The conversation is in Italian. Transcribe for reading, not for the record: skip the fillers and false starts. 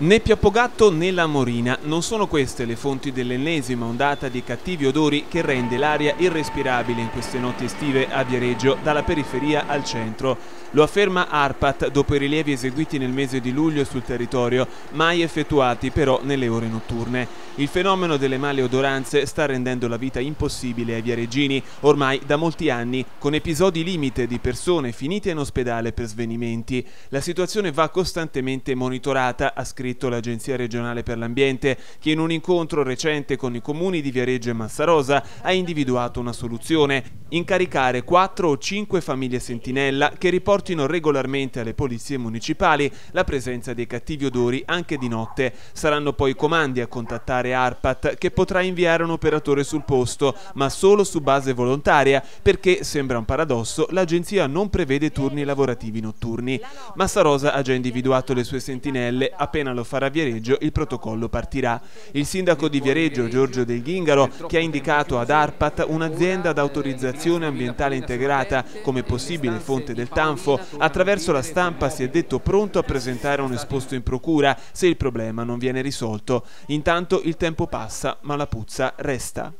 Né Piappogatto né la Morina non sono queste le fonti dell'ennesima ondata di cattivi odori che rende l'aria irrespirabile in queste notti estive a Viareggio, dalla periferia al centro. Lo afferma ARPAT dopo i rilievi eseguiti nel mese di luglio sul territorio, mai effettuati però nelle ore notturne. Il fenomeno delle maleodoranze sta rendendo la vita impossibile ai viareggini ormai da molti anni, con episodi limite di persone finite in ospedale per svenimenti. La situazione va costantemente monitorata, ha scritto l'Agenzia regionale per l'ambiente, che in un incontro recente con i comuni di Viareggio e Massarosa ha individuato una soluzione: incaricare 4 o 5 famiglie sentinella che riportino regolarmente alle polizie municipali la presenza dei cattivi odori anche di notte. Saranno poi i comandi a contattare ARPAT, che potrà inviare un operatore sul posto, ma solo su base volontaria, perché, sembra un paradosso, l'agenzia non prevede turni lavorativi notturni. Massarosa ha già individuato le sue sentinelle, appena lo farà Viareggio il protocollo partirà. Il sindaco di Viareggio, Giorgio Del Gingaro, che ha indicato ad ARPAT un'azienda d'autorizzazione ambientale integrata come possibile fonte del tanfo, attraverso la stampa si è detto pronto a presentare un esposto in procura se il problema non viene risolto. Intanto il tempo passa, ma la puzza resta.